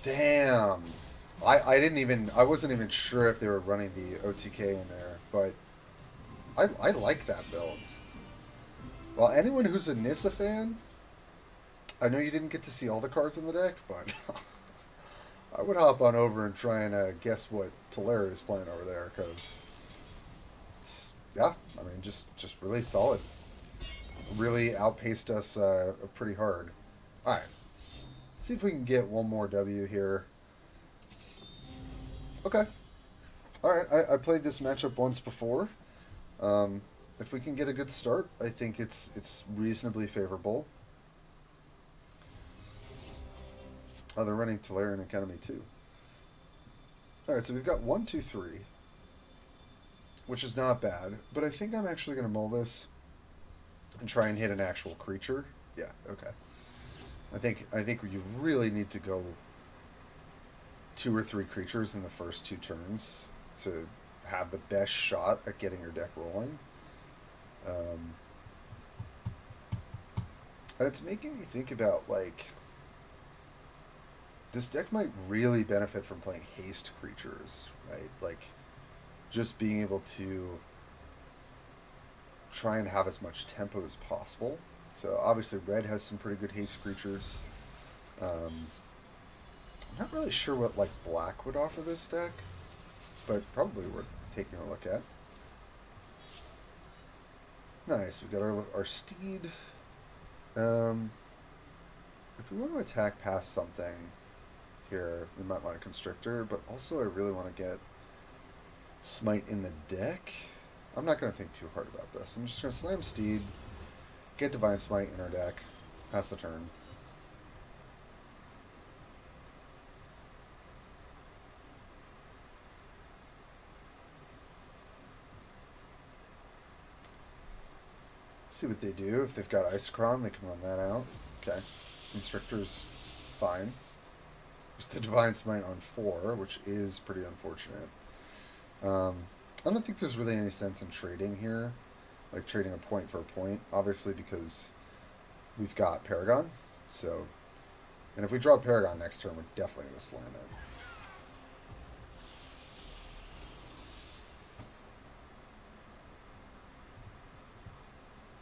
Damn. I wasn't even sure if they were running the OTK in there, but I like that build. Well, anyone who's a Nissa fan, I know you didn't get to see all the cards in the deck, but I would hop on over and try and guess what Tolarian is playing over there, because, yeah, I mean, just really solid. Really outpaced us pretty hard. Alright. Let's see if we can get one more W here. Okay. Alright, I played this matchup once before. If we can get a good start, I think it's reasonably favorable. Oh, they're running Tolarian Academy too. Alright, so we've got 1, 2, 3. which is not bad. But I think I'm actually going to mull this and try and hit an actual creature. Yeah, okay. I think you really need to go 2 or 3 creatures in the first 2 turns to have the best shot at getting your deck rolling. And it's making me think about, like, this deck might really benefit from playing haste creatures, right? Like, just being able to try and have as much tempo as possible. So obviously red has some pretty good haste creatures. I'm not really sure what, like, black would offer this deck, but probably worth taking a look at. Nice, we got our steed. If we want to attack past something here, we might want a Constrictor, but also I really want to get Smite in the deck. I'm not going to think too hard about this. I'm just going to slam Steed, get Divine Smite in our deck, pass the turn. See what they do. If they've got Isochron, they can run that out. Okay. Constrictor's fine. There's the Divine Smite on 4, which is pretty unfortunate. I don't think there's really any sense in trading here. Like, trading a point for a point. Obviously, because we've got Paragon. So, and if we draw Paragon next turn, we're definitely going to slam it.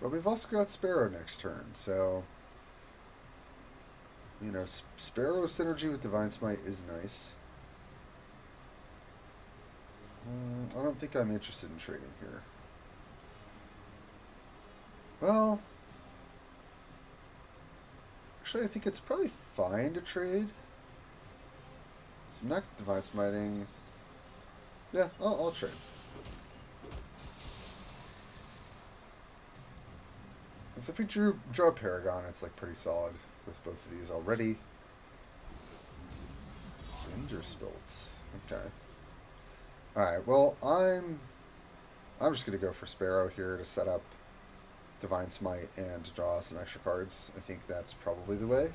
But we've also got Sparrow next turn, so, you know, Sparrow synergy with Divine Smite is nice. I don't think I'm interested in trading here. Well, actually I think it's probably fine to trade. So I'm not Divine Smiting. Yeah, I'll trade. And so if we draw Paragon, it's like pretty solid with both of these already. Cinderspilts. Okay. Alright, well, I'm just gonna go for Sparrow here to set up Divine Smite and to draw some extra cards. I think that's probably the way.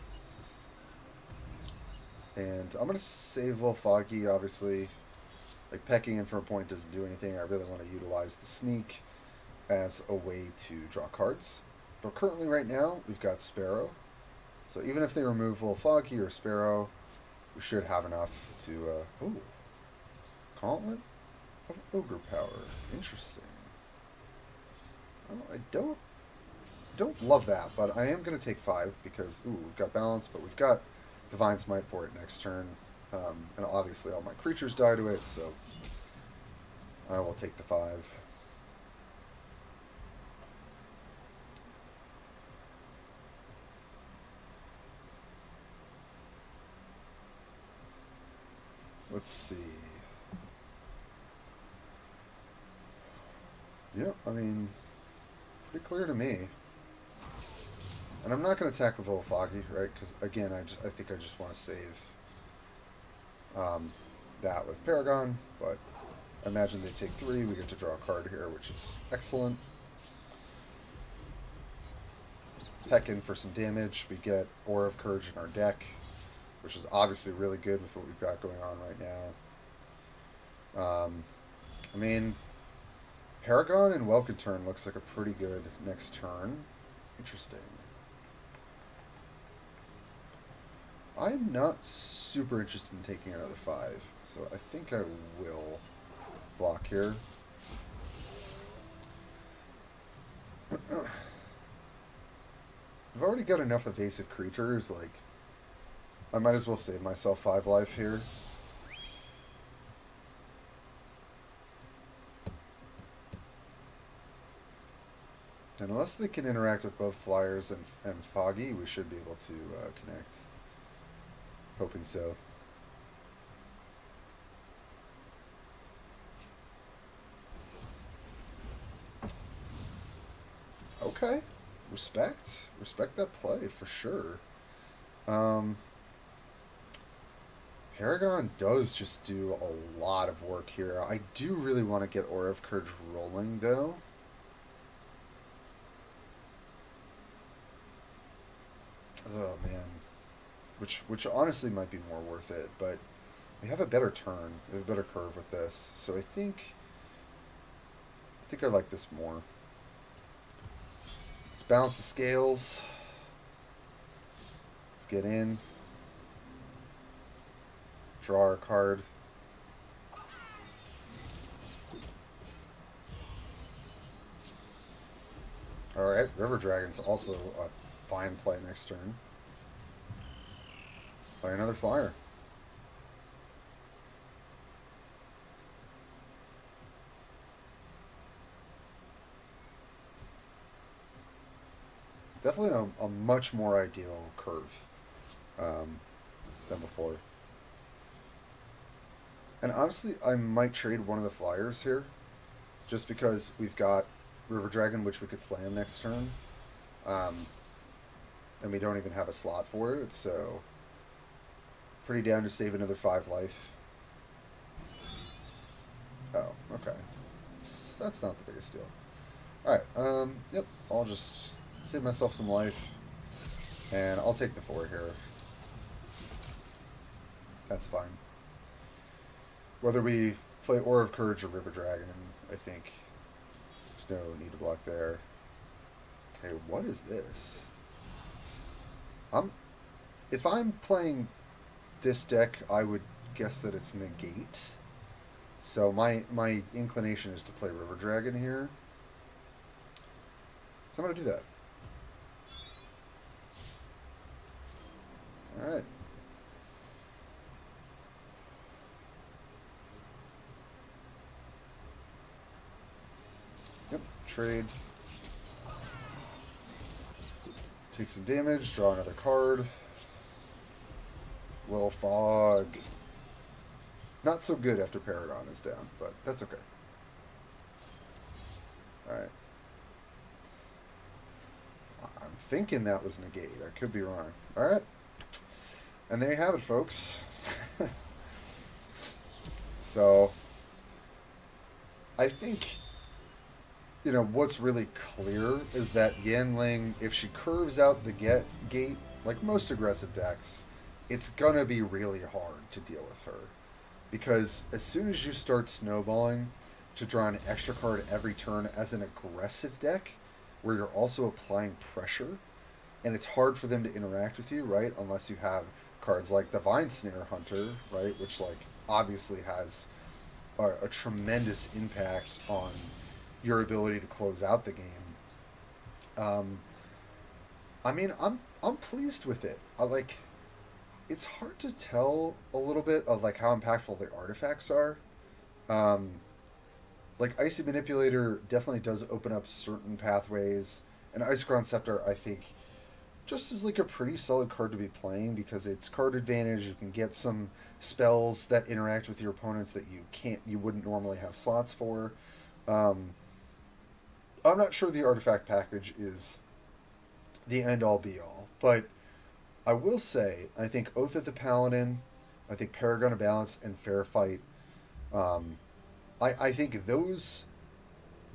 And I'm gonna save Lil' Foggy, obviously. Like, pecking in for a point doesn't do anything. I really want to utilize the sneak as a way to draw cards. But currently, right now, we've got Sparrow. So even if they remove Lil' Foggy or Sparrow, we should have enough to... ooh. Gauntlet of Ogre Power. Interesting. Well, I don't love that, but I am going to take 5 because, ooh, we've got Balance, but we've got Divine Smite for it next turn. And obviously all my creatures die to it, so I will take the 5. Let's see. Yep, I mean, pretty clear to me. And I'm not going to attack with Lil' Foggy, right? Because, again, I think I just want to save that with Paragon. But I imagine they take 3. We get to draw a card here, which is excellent. Peck in for some damage. We get Aura of Courage in our deck, which is obviously really good with what we've got going on right now. I mean, Paragon and Welkin Tern looks like a pretty good next turn. Interesting. I'm not super interested in taking another 5, so I think I will block here. I've already got enough evasive creatures, like, I might as well save myself 5 life here. And unless they can interact with both Flyers and Foggy, we should be able to connect. Hoping so. Okay. Respect. Respect that play, for sure. Paragon does just do a lot of work here. I do really want to get Aura of Courage rolling, though. Oh, man. Which honestly might be more worth it, but we have a better turn. We have a better curve with this. So I think I like this more. Let's balance the scales. Let's get in. Draw our card. Alright, River Dragon's also a fine play next turn. Play another flyer. Definitely a much more ideal curve than before. And honestly, I might trade one of the flyers here, just because we've got River Dragon, which we could slam next turn, and we don't even have a slot for it, so pretty down to save another 5 life. Oh, okay. That's not the biggest deal. Alright, yep, I'll just save myself some life, and I'll take the 4 here. That's fine. Whether we play Aura of Courage or River Dragon, I think there's no need to block there. Okay, what is this? If I'm playing this deck, I would guess that it's negate. So my inclination is to play River Dragon here. So I'm going to do that. Alright. Trade. Take some damage, draw another card. Lil' Foggy. Not so good after Paragon is down, but that's okay. Alright. I'm thinking that was negate. I could be wrong. Alright. And there you have it, folks. So, I think, you know, what's really clear is that Yanling, if she curves out the gate, like most aggressive decks, it's going to be really hard to deal with her. Because as soon as you start snowballing to draw an extra card every turn as an aggressive deck, where you're also applying pressure, and it's hard for them to interact with you, right? Unless you have cards like Divine Snare Hunter, right? Which, like, obviously has a tremendous impact on your ability to close out the game. I mean, I'm pleased with it. It's hard to tell a little bit of like how impactful the artifacts are. Like Icy Manipulator definitely does open up certain pathways, and Isochron Scepter I think just is like a pretty solid card to be playing because it's card advantage. You can get some spells that interact with your opponents that you wouldn't normally have slots for. I'm not sure the artifact package is the end-all be-all, but I will say, I think Oath of the Paladin, I think Paragon of Balance, and Fair Fight, I think those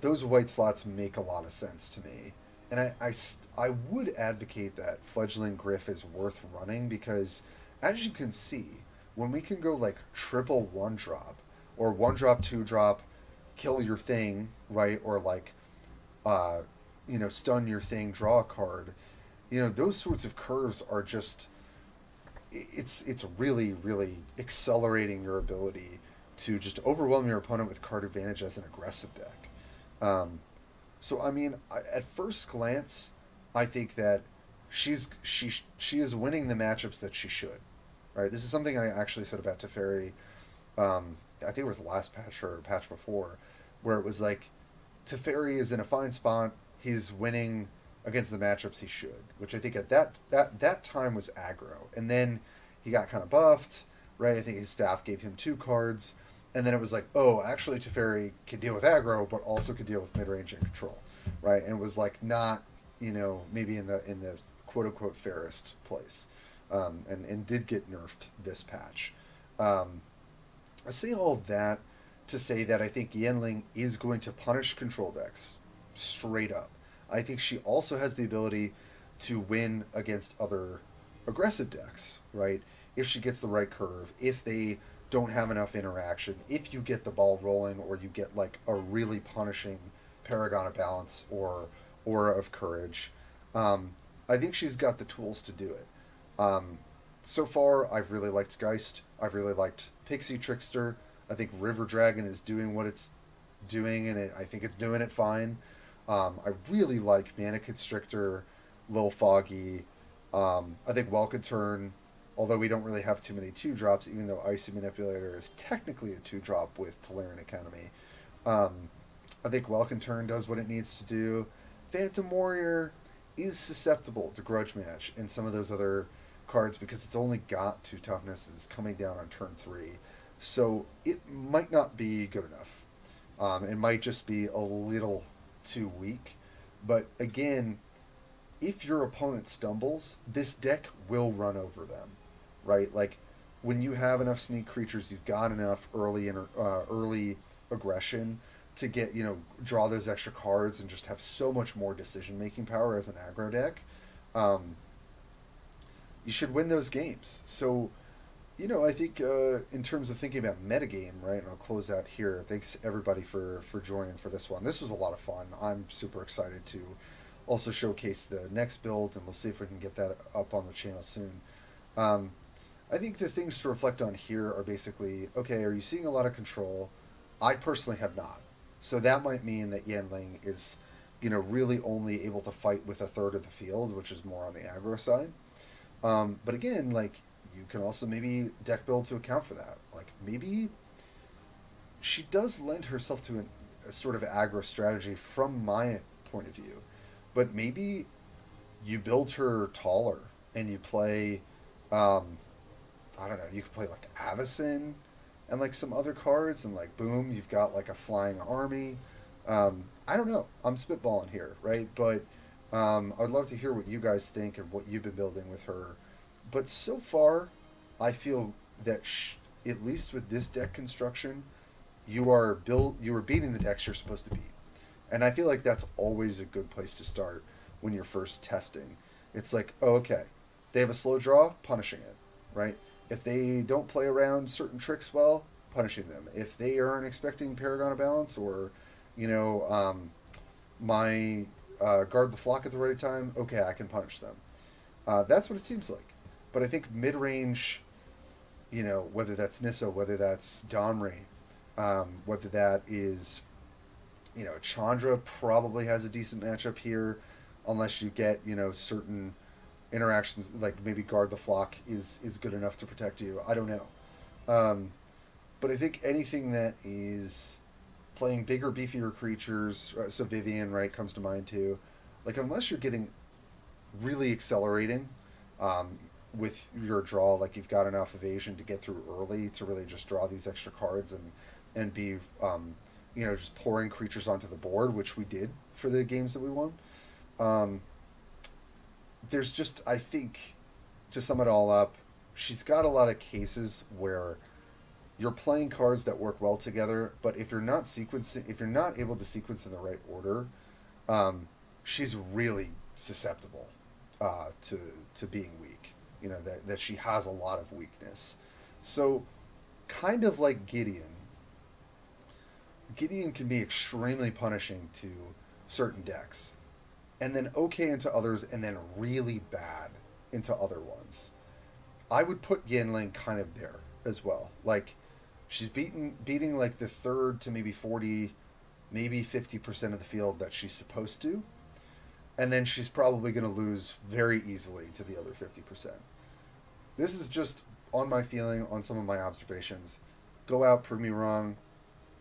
white slots make a lot of sense to me. And I would advocate that Fledgling Gryff is worth running because, as you can see, when we can go like triple 1-drop, or 1-drop, 2-drop, kill your thing, right, or like, you know, stun your thing, draw a card, you know, those sorts of curves are just, it's really, really accelerating your ability to just overwhelm your opponent with card advantage as an aggressive deck. So, I mean, at first glance, I think that she is winning the matchups that she should, right? This is something I actually said about Teferi, I think it was the last patch or patch before, where it was like, Teferi is in a fine spot, he's winning against the matchups he should, which I think at that time was aggro. And then he got kind of buffed, right? I think his staff gave him 2 cards, and then it was like, oh, actually Teferi can deal with aggro, but also can deal with mid-range and control, right? And it was like not, you know, maybe in the quote-unquote fairest place, and did get nerfed this patch. I say all that to say that I think Yenling is going to punish control decks straight up. I think she also has the ability to win against other aggressive decks, right? If she gets the right curve, if they don't have enough interaction, if you get the ball rolling or you get like a really punishing Paragon of Balance or Aura of Courage, I think she's got the tools to do it. So far, I've really liked Geist. I've really liked Pixie Trickster. I think River Dragon is doing what it's doing, and I think it's doing it fine. I really like Mana Constrictor, Lil' Foggy. I think Welkin Tern, although we don't really have too many 2-drops, even though Icy Manipulator is technically a 2-drop with Tolarian Academy. I think Welkin Tern does what it needs to do. Phantom Warrior is susceptible to Grudge Match and some of those other cards because it's only got 2 toughness. It's coming down on turn 3. So it might not be good enough. It might just be a little too weak. But again, if your opponent stumbles, this deck will run over them, right? Like, when you have enough sneak creatures, you've got enough early aggression to get, you know, draw those extra cards and just have so much more decision-making power as an aggro deck. You should win those games. So, you know, I think in terms of thinking about metagame, right, and I'll close out here, thanks everybody for joining for this one. This was a lot of fun. I'm super excited to also showcase the next build, and we'll see if we can get that up on the channel soon. I think the things to reflect on here are basically, okay, are you seeing a lot of control? I personally have not. So that might mean that Yenling is, you know, really only able to fight with a third of the field, which is more on the aggro side. But again, like, you can also maybe deck build to account for that. Like, maybe she does lend herself to a sort of aggro strategy from my point of view. But maybe you build her taller and you play, I don't know, you could play like Avacyn and like some other cards and like, boom, you've got like a flying army. I don't know. I'm spitballing here, right? But I'd love to hear what you guys think and what you've been building with her. But so far, I feel that at least with this deck construction, you are beating the decks you're supposed to beat. And I feel like that's always a good place to start when you're first testing. It's like, oh, okay, they have a slow draw, punishing it, right? If they don't play around certain tricks well, punishing them. If they aren't expecting Paragon of Balance or, you know, my Guard the Flock at the right time, okay, I can punish them. That's what it seems like. But I think mid-range, you know, whether that's Nissa, whether that's Domri, whether that is... You know, Chandra probably has a decent matchup here, unless you get, you know, certain interactions, like maybe Guard the Flock is good enough to protect you. I don't know. But I think anything that is playing bigger, beefier creatures, so Vivian, right, comes to mind too. Like, unless you're getting really accelerating with your draw, like you've got enough evasion to get through early to really just draw these extra cards and be... you know, just pouring creatures onto the board, which we did for the games that we won. There's just, I think, to sum it all up, she's got a lot of cases where you're playing cards that work well together, but if you're not sequencing, if you're not able to sequence in the right order, she's really susceptible to being weak. You know, that she has a lot of weakness. So, kind of like Gideon can be extremely punishing to certain decks, and then okay into others, and then really bad into other ones. I would put Yenling kind of there as well. Like, she's beating like the third to maybe 40, maybe 50% of the field that she's supposed to, and then she's probably going to lose very easily to the other 50%. This is just on my feeling, on some of my observations. Go out, prove me wrong.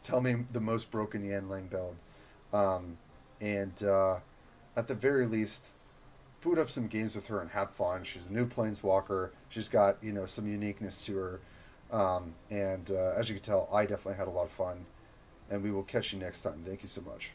Tell me the most broken Yenling build. At the very least, boot up some games with her and have fun. She's a new Planeswalker. She's got, you know, some uniqueness to her. As you can tell, I definitely had a lot of fun. And we will catch you next time. Thank you so much.